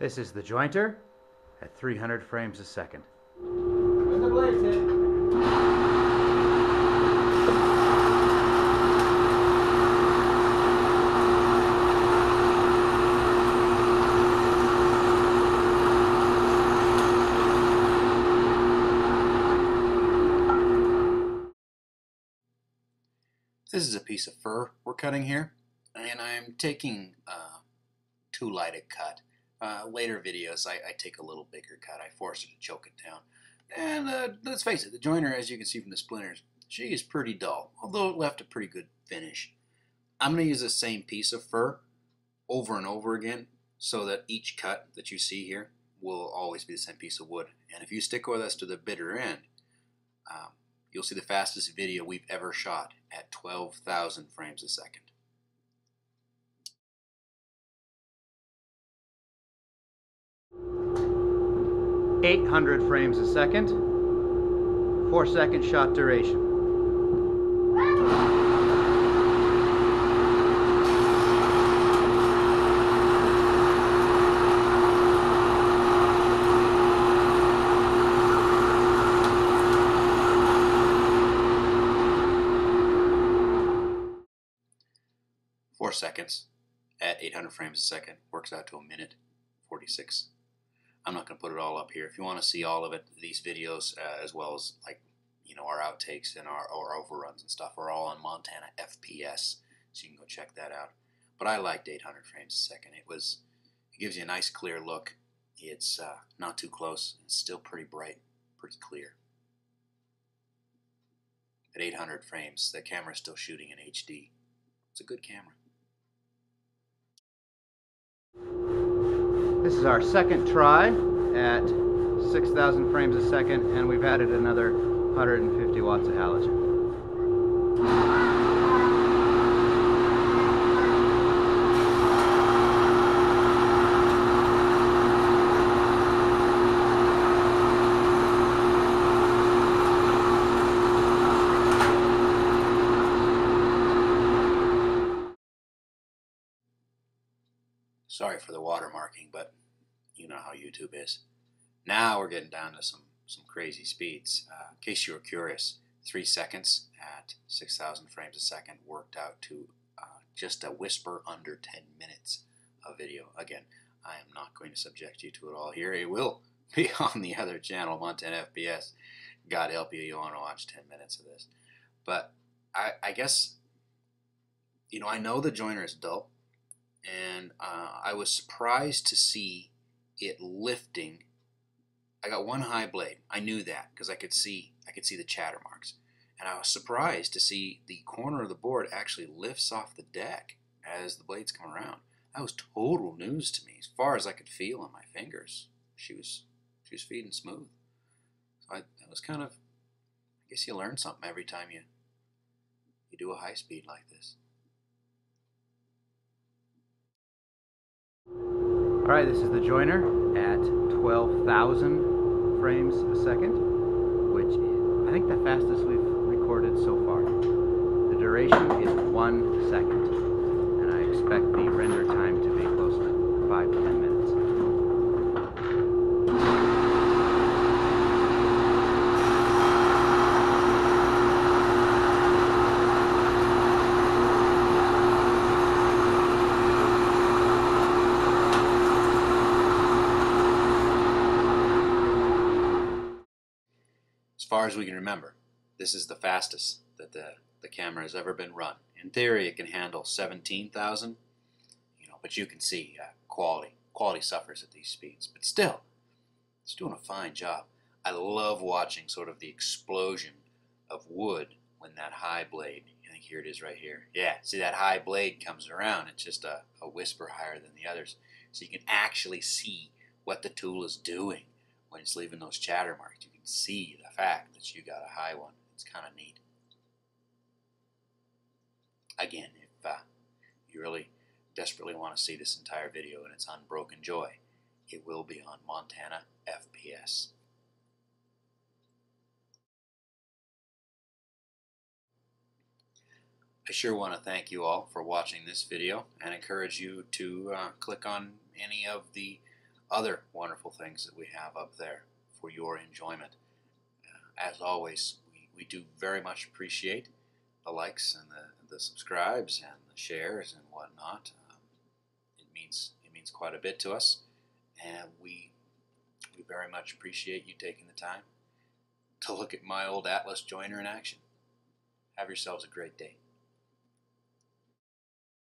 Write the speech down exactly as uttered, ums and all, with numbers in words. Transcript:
This is the jointer at three hundred frames a second. Where's the blade tip? This is a piece of fur we're cutting here, and I'm taking uh, too light a cut. Uh, later videos, I, I take a little bigger cut. I force her to choke it down. And uh, let's face it, the jointer, as you can see from the splinters, she is pretty dull, although it left a pretty good finish. I'm going to use the same piece of fur over and over again so that each cut that you see here will always be the same piece of wood. And if you stick with us to the bitter end, um, you'll see the fastest video we've ever shot at twelve thousand frames a second. eight hundred frames a second, four second shot duration. Four seconds at eight hundred frames a second works out to a minute forty-six. I'm not going to put it all up here. If you want to see all of it, these videos, uh, as well as like you know our outtakes and our, our overruns and stuff, are all on Montana F P S, so you can go check that out. But I liked eight hundred frames a second. It was, it gives you a nice clear look. It's uh, not too close. It's still pretty bright, pretty clear. At eight hundred frames, the camera's still shooting in H D. It's a good camera. This is our second try at six thousand frames a second, and we've added another one hundred fifty watts of halogen. Sorry for the water marking, but you know how YouTube is. Now we're getting down to some, some crazy speeds. Uh, in case you were curious, three seconds at six thousand frames a second worked out to uh, just a whisper under ten minutes of video. Again, I am not going to subject you to it all here. It will be on the other channel, Montana F P S. God help you, you want to watch ten minutes of this. But I, I guess, you know, I know the jointer is dull. And uh, I was surprised to see it lifting. I got one high blade. I knew that because I could see I could see the chatter marks, and I was surprised to see the corner of the board actually lifts off the deck as the blades come around. That was total news to me. As far as I could feel on my fingers, she was she was feeding smooth. So I, that was kind of, I guess you learn something every time you you do a high speed like this. All right, this is the jointer at twelve thousand frames a second, which is, I think, the fastest we've recorded so far. The duration is one second, and I expect the render time to be close to five to ten minutes. As far as we can remember, this is the fastest that the, the camera has ever been run. In theory, it can handle seventeen thousand, you know, but you can see uh, quality. Quality suffers at these speeds, but still, it's doing a fine job. I love watching sort of the explosion of wood when that high blade, I think here it is right here. Yeah, see that high blade comes around. It's just a, a whisper higher than the others. So you can actually see what the tool is doing when it's leaving those chatter marks. You can see the fact that you got a high one. It's kind of neat. Again, if uh, you really desperately want to see this entire video in its unbroken joy, it will be on Montana F P S. I sure want to thank you all for watching this video and encourage you to uh, click on any of the other wonderful things that we have up there for your enjoyment. Uh, as always, we, we do very much appreciate the likes and the, the subscribes and the shares and whatnot. Um, it means it means quite a bit to us, and we we very much appreciate you taking the time to look at my old Atlas joiner in action. Have yourselves a great day.